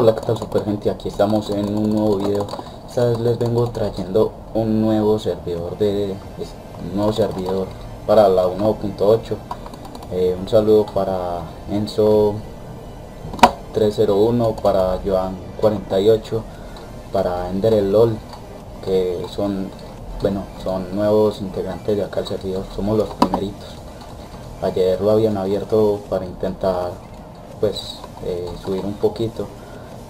Hola, ¿qué tal, super gente? Aquí estamos en un nuevo video. Esta vez les vengo trayendo un nuevo servidor para la 1.8. Un saludo para Enzo 301, para Joan 48, para Ender el LOL, que son nuevos integrantes de acá al servidor. Somos los primeritos. Ayer lo habían abierto para intentar subir un poquito,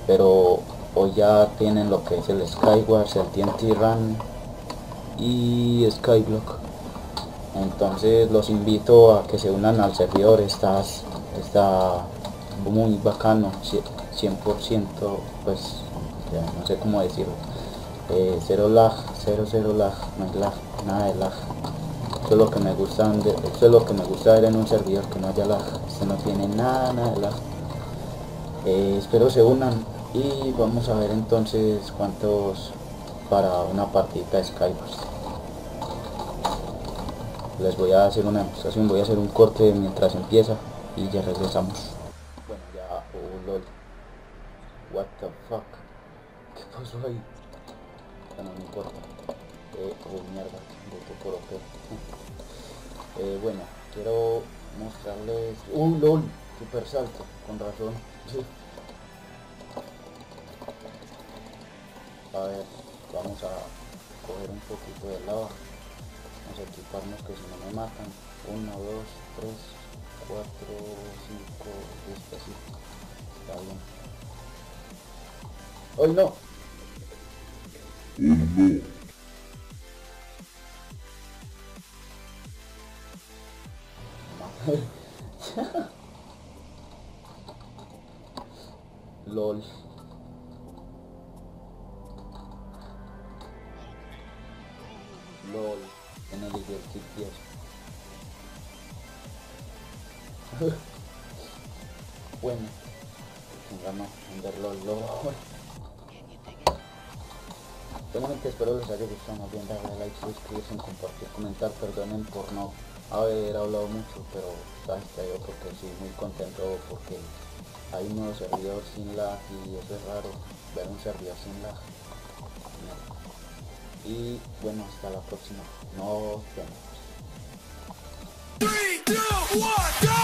pero hoy ya tienen lo que es el SkyWars, el TNT Run y Skyblock. Entonces los invito a que se unan al servidor. Está muy bacano, 100%, no sé cómo decirlo, cero lag, no hay lag, nada de lag. Eso es lo que me gusta, ver en un servidor, que no haya lag. Se no tiene nada de lag. Espero se unan y vamos a ver entonces cuántos para una partida de SkyWars. Les voy a hacer una demostración, voy a hacer un corte mientras empieza y ya regresamos. Bueno, ya, oh lol, what the fuck, ¿qué pasó ahí? No me importa. Oh mierda, voto por otro. Bueno, quiero mostrarles, oh lol, super salto, con razón. Sí. A ver, vamos a coger un poquito de lava. Vamos a equiparnos, que si no me matan. 1, 2, 3, 4, 5, listo, así. Está bien. ¡Ay, no! LOL. LOL. En el Liberty 10. Bueno. Ganó Ender LOL. Bueno, gente, espero les haya gustado. Más bien darle like, suscribirse, compartir, comentar. Perdonen por no haber hablado mucho, pero hasta yo porque estoy muy contento porque hay un nuevo servidor sin lag y eso es raro, ver un servidor sin lag. Y bueno, hasta la próxima. Nos vemos. 3, 2, 1, go!